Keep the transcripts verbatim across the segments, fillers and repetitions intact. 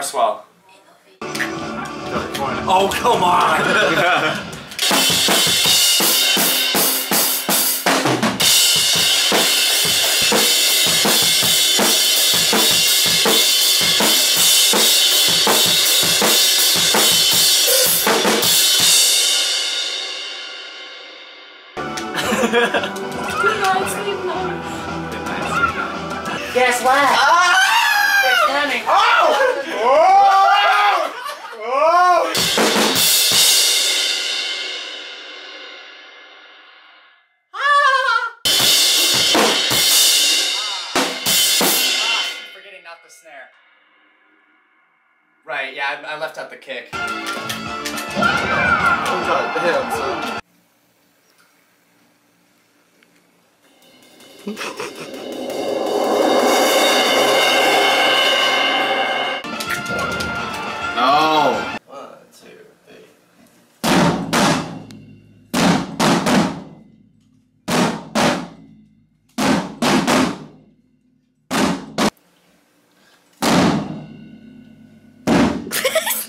bar swell. Oh, come on! Guess what? Ah! It's coming. Oh! Oh! Oh! Ah! I'm forgetting not the snare. Right, yeah, I, I left out the kick. Oh, God, damn, so.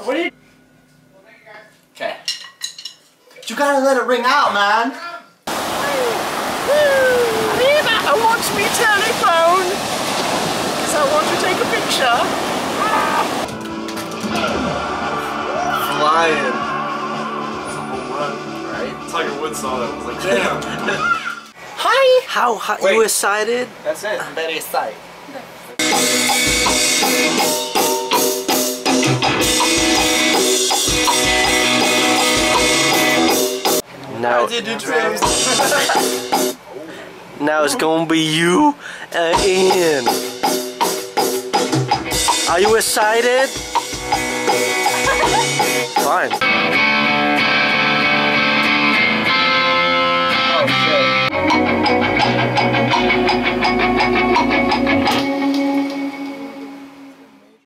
What are you? Okay. You gotta let it ring out, man. Aviva, I want me telephone. Because I want to take a picture. Flying. That's a home run, right? Tiger Woods saw that. I was like, damn. Hi. How, how Wait. You excited? That's it. I'm very excited. Now, I did do trims. Now it's gonna be you and Ian. Are you excited? Fine. Oh shit.